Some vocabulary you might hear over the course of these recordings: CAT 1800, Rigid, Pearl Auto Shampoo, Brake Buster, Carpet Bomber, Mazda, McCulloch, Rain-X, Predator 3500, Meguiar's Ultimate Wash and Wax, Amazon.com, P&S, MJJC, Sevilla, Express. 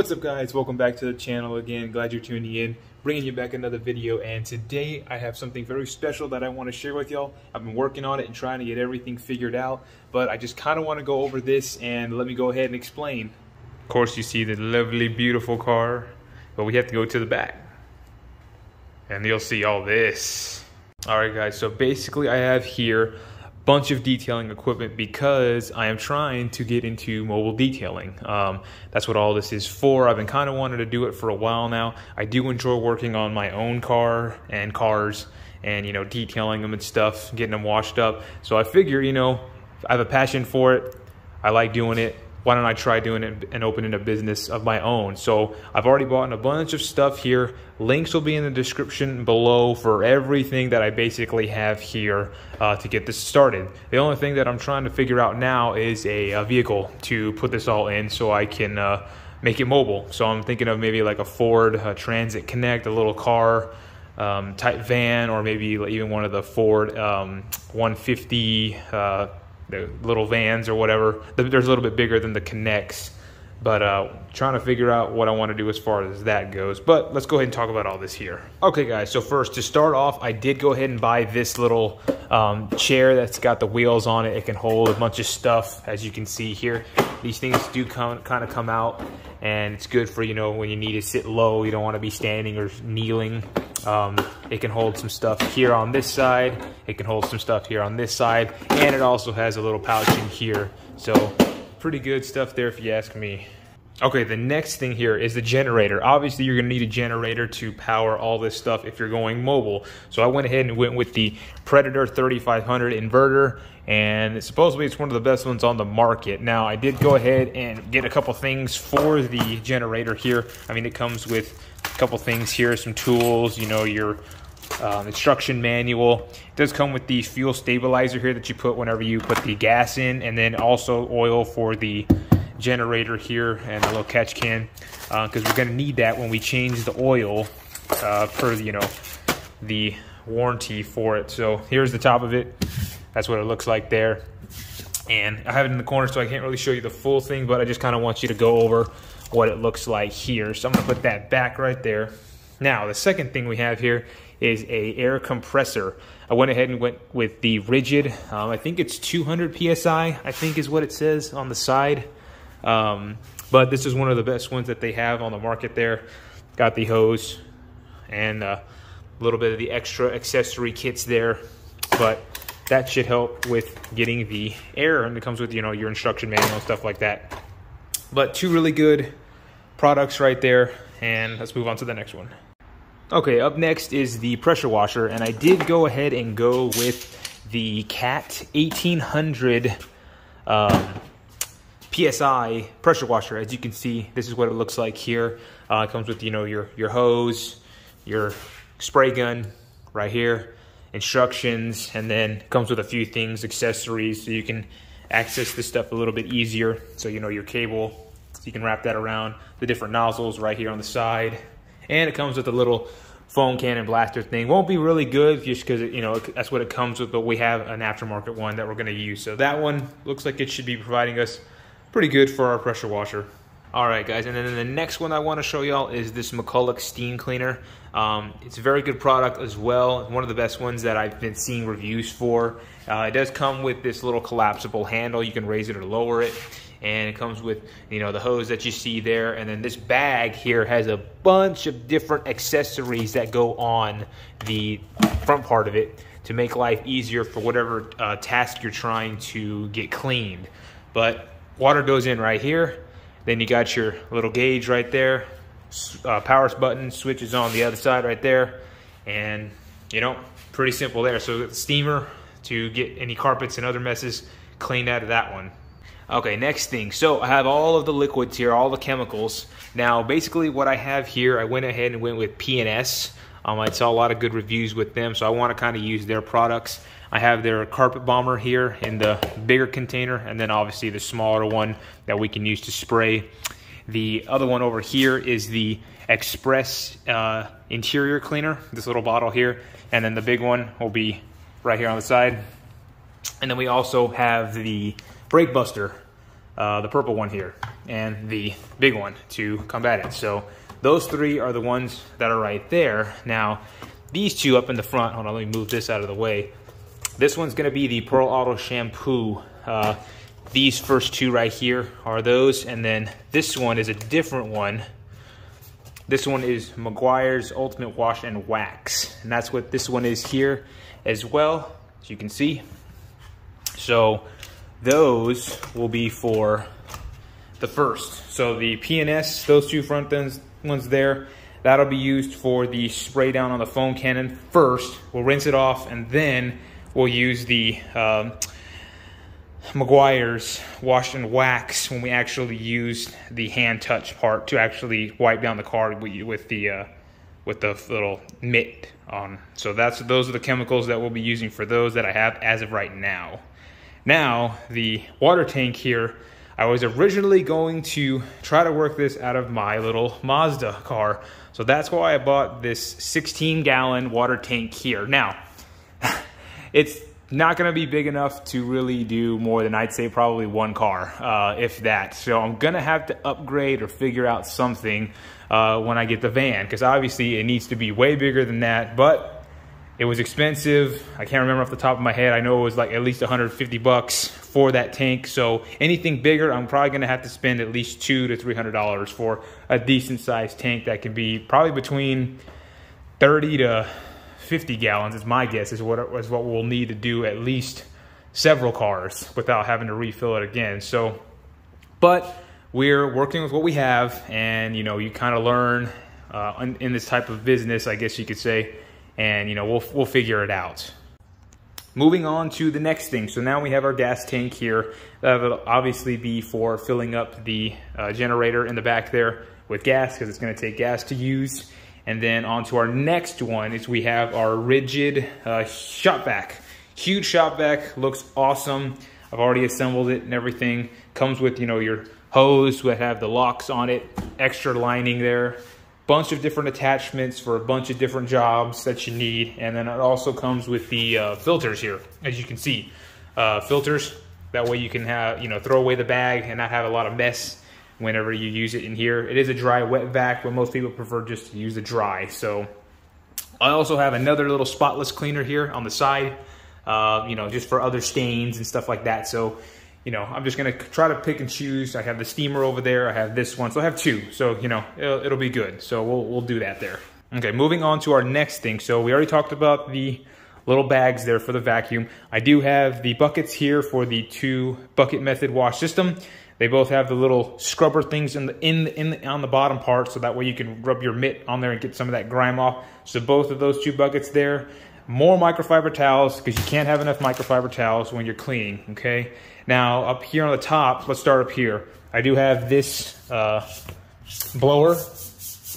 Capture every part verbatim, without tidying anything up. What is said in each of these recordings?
What's up guys, welcome back to the channel again. Glad you're tuning in, bringing you back another video. And today I have something very special that I want to share with y'all. I've been working on it and trying to get everything figured out, but I just kind of want to go over this and let me go ahead and explain. Of course you see the lovely beautiful car, but we have to go to the back and you'll see all this. All right guys, so basically I have here bunch of detailing equipment because I am trying to get into mobile detailing. Um, that's what all this is for. I've been kind of wanting to do it for a while now. I do enjoy working on my own car and cars and, you know, detailing them and stuff, getting them washed up. So I figure, you know, I have a passion for it. I like doing it. Why don't I try doing it and opening a business of my own? So I've already bought a bunch of stuff here. Links will be in the description below for everything that I basically have here uh, to get this started. The only thing that I'm trying to figure out now is a, a vehicle to put this all in so I can uh, make it mobile. So I'm thinking of maybe like a Ford a Transit Connect, a little car um, type van, or maybe even one of the Ford um, one fifty uh the little vans or whatever. There's a little bit bigger than the Connects, but uh, trying to figure out what I want to do as far as that goes. But let's go ahead and talk about all this here. Okay guys, so first to start off, I did go ahead and buy this little um, chair that's got the wheels on it. It can hold a bunch of stuff, as you can see here. These things do come, kind of come out, and it's good for, you know, when you need to sit low, you don't want to be standing or kneeling. Um, it can hold some stuff here on this side, it can hold some stuff here on this side, and it also has a little pouch in here. So pretty good stuff there if you ask me. Okay, the next thing here is the generator. Obviously you're gonna need a generator to power all this stuff if you're going mobile. So I went ahead and went with the Predator thirty-five hundred inverter, and supposedly it's one of the best ones on the market. Now I did go ahead and get a couple things for the generator here. I mean, it comes with a couple things here, some tools, you know, your um, instruction manual. It does come with the fuel stabilizer here that you put whenever you put the gas in, and then also oil for the generator here and a little catch can, because uh, we're going to need that when we change the oil uh, per, you know, the warranty for it. So here's the top of it. That's what it looks like there. And I have it in the corner so I can't really show you the full thing, but I just kind of want you to go over what it looks like here. So I'm going to put that back right there. Now the second thing we have here is a air compressor. I went ahead and went with the Rigid. Um, I think it's two hundred P S I, I think is what it says on the side. Um, but this is one of the best ones that they have on the market there. Got the hose and a little bit of the extra accessory kits there, but that should help with getting the air, and it comes with, you know, your instruction manual and stuff like that. But two really good products right there, and let's move on to the next one. Okay, up next is the pressure washer, and I did go ahead and go with the CAT eighteen hundred um, P S I pressure washer. As you can see, this is what it looks like here. Uh, it comes with, you know, your, your hose, your spray gun right here, instructions, and then comes with a few things, accessories, so you can access this stuff a little bit easier. So, you know, your cable, so you can wrap that around, the different nozzles right here on the side. And it comes with a little foam cannon blaster thing. Won't be really good just because, you know, that's what it comes with, but we have an aftermarket one that we're going to use. So that one looks like it should be providing us pretty good for our pressure washer. All right guys, and then the next one I want to show y'all is this McCulloch steam cleaner. Um, it's a very good product as well. One of the best ones that I've been seeing reviews for. Uh, it does come with this little collapsible handle. You can raise it or lower it. And it comes with, you know, the hose that you see there. And then this bag here has a bunch of different accessories that go on the front part of it to make life easier for whatever uh, task you're trying to get cleaned. But water goes in right here, then you got your little gauge right there, uh, power button, switches on the other side right there, and, you know, pretty simple there. So the steamer to get any carpets and other messes cleaned out of that one. Okay, next thing. So I have all of the liquids here, all the chemicals. Now basically what I have here, I went ahead and went with P and S. Um, I saw a lot of good reviews with them, so I want to kind of use their products. I have their Carpet Bomber here in the bigger container, and then obviously the smaller one that we can use to spray. The other one over here is the Express uh, interior cleaner, this little bottle here, and then the big one will be right here on the side. And then we also have the Brake Buster, uh, the purple one here. and the big one to combat it. So those three are the ones that are right there. Now, these two up in the front, hold on, let me move this out of the way. This one's gonna be the Pearl Auto Shampoo. Uh, these first two right here are those, and then this one is a different one. This one is Meguiar's Ultimate Wash and Wax, and that's what this one is here as well, as you can see. So those will be for the first. So the P and S, those two front ones there, that'll be used for the spray down on the foam cannon first. We'll rinse it off, and then we'll use the um, Meguiar's Wash and Wax when we actually use the hand touch part to actually wipe down the car with the uh, with the little mitt on. So that's those are the chemicals that we'll be using for those that I have as of right now. Now, the water tank here, I was originally going to try to work this out of my little Mazda car. So that's why I bought this sixteen gallon water tank here. Now, it's not gonna be big enough to really do more than, I'd say, probably one car, uh, if that. So I'm gonna have to upgrade or figure out something uh, when I get the van, because obviously it needs to be way bigger than that, but it was expensive. I can't remember off the top of my head. I know it was like at least a hundred fifty bucks for that tank. So anything bigger, I'm probably gonna have to spend at least two to three hundred dollars for a decent sized tank that can be probably between thirty to fifty gallons is my guess, is what is what we'll need to do at least several cars without having to refill it again. So, but we're working with what we have, and you know, you kind of learn uh, in this type of business, I guess you could say. And you know, we'll, we'll figure it out. Moving on to the next thing. So now we have our gas tank here. That will obviously be for filling up the uh, generator in the back there with gas, because it's gonna take gas to use. And then on to our next one is we have our Rigid uh, shop vac. Huge shop vac, looks awesome. I've already assembled it and everything. Comes with, you know, your hose that have the locks on it, extra lining there. Bunch of different attachments for a bunch of different jobs that you need, and then it also comes with the uh, filters here, as you can see, uh, filters. That way you can have, you know, throw away the bag and not have a lot of mess whenever you use it in here. It is a dry wet vac, but most people prefer just to use the dry. So I also have another little spotless cleaner here on the side, uh, you know, just for other stains and stuff like that. So, you know, I'm just gonna try to pick and choose. I have the steamer over there, I have this one, so I have two. So, you know, it'll, it'll be good. So we'll, we'll do that there. Okay, moving on to our next thing. So we already talked about the little bags there for the vacuum. I do have the buckets here for the two bucket method wash system. They both have the little scrubber things in the, in the, in the, on the bottom part, so that way you can rub your mitt on there and get some of that grime off. So both of those two buckets there. More microfiber towels, because you can't have enough microfiber towels when you're cleaning, okay? Now, up here on the top, let's start up here. I do have this uh, blower.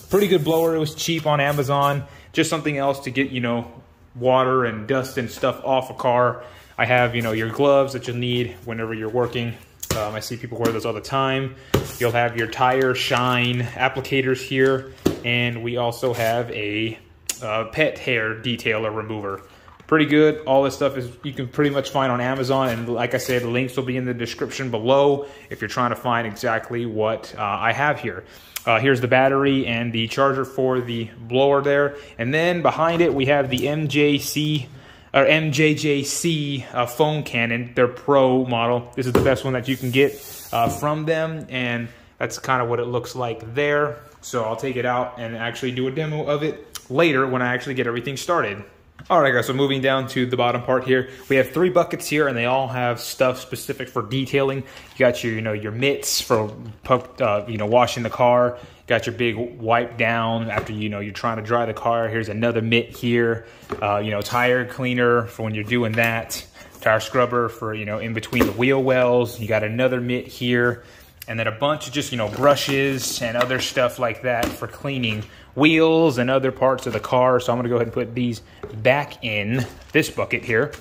Pretty good blower. It was cheap on Amazon. Just something else to get, you know, water and dust and stuff off a car. I have, you know, your gloves that you'll need whenever you're working. Um, I see people wear those all the time. You'll have your tire shine applicators here. And we also have a uh, pet hair detailer remover. Pretty good. All this stuff is you can pretty much find on Amazon, and like I said, the links will be in the description below if you're trying to find exactly what uh, I have here. Uh, here's the battery and the charger for the blower there, and then behind it we have the M J C or M J J C uh, foam cannon, their pro model. This is the best one that you can get uh, from them, and that's kind of what it looks like there. So I'll take it out and actually do a demo of it later when I actually get everything started. All right, guys, so moving down to the bottom part here, we have three buckets here, and they all have stuff specific for detailing. You got your, you know, your mitts for, uh, you know, washing the car. You got your big wipe down after, you know, you're trying to dry the car. Here's another mitt here, uh, you know, tire cleaner for when you're doing that. Tire scrubber for, you know, in between the wheel wells. You got another mitt here. And then a bunch of just, you know, brushes and other stuff like that for cleaning wheels and other parts of the car. So I'm gonna go ahead and put these back in this bucket here.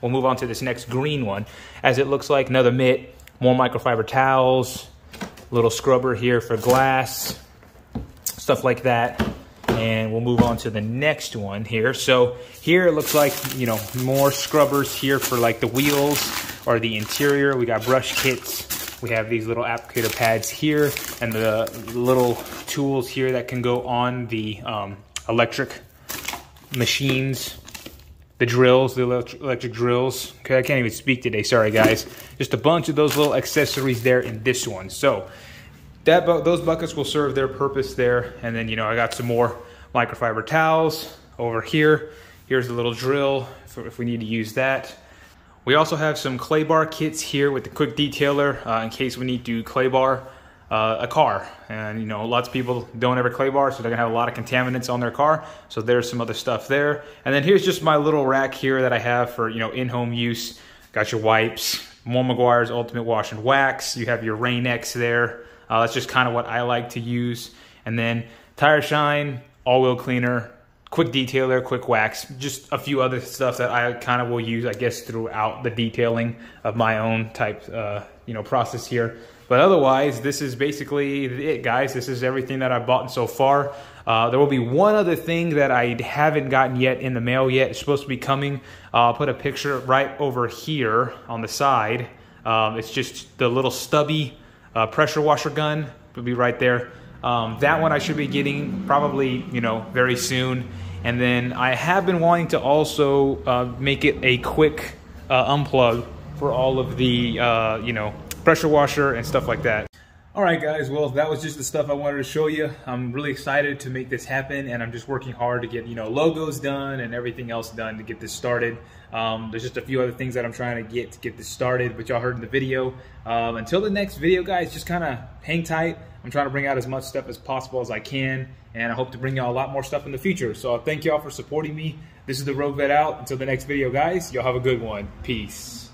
We'll move on to this next green one, as it looks like another mitt, more microfiber towels, little scrubber here for glass, stuff like that. And we'll move on to the next one here. So here it looks like, you know, more scrubbers here for like the wheels or the interior. We got brush kits. We have these little applicator pads here and the little tools here that can go on the um, electric machines, the drills, the electric drills. Okay, I can't even speak today, sorry guys. Just a bunch of those little accessories there in this one. So that bu those buckets will serve their purpose there. And then, you know, I got some more microfiber towels over here. Here's the little drill for if we need to use that. We also have some clay bar kits here with the quick detailer uh, in case we need to clay bar uh, a car. And you know, lots of people don't ever clay bar, so they're gonna have a lot of contaminants on their car. So there's some other stuff there. And then here's just my little rack here that I have for, you know, in-home use. Got your wipes, more Meguiar's Ultimate Wash and Wax. You have your Rain-X there. Uh, that's just kind of what I like to use. And then tire shine, all-wheel cleaner, quick detailer, quick wax, just a few other stuff that I kind of will use, I guess, throughout the detailing of my own type, uh, you know, process here. But otherwise, this is basically it, guys. This is everything that I've bought so far. Uh, there will be one other thing that I haven't gotten yet in the mail yet. It's supposed to be coming. Uh, I'll put a picture right over here on the side. Um, it's just the little stubby uh, pressure washer gun. It'll be right there. Um, that one I should be getting probably, you know, very soon. And then I have been wanting to also uh, make it a quick uh, unplug for all of the, uh, you know, pressure washer and stuff like that. All right, guys. Well, that was just the stuff I wanted to show you. I'm really excited to make this happen, and I'm just working hard to get, you know, logos done and everything else done to get this started. Um, there's just a few other things that I'm trying to get to get this started, but y'all heard in the video. Um, until the next video, guys, just kind of hang tight. I'm trying to bring out as much stuff as possible as I can, and I hope to bring y'all a lot more stuff in the future. So thank y'all for supporting me. This is the Road Vet out. Until the next video, guys, y'all have a good one. Peace.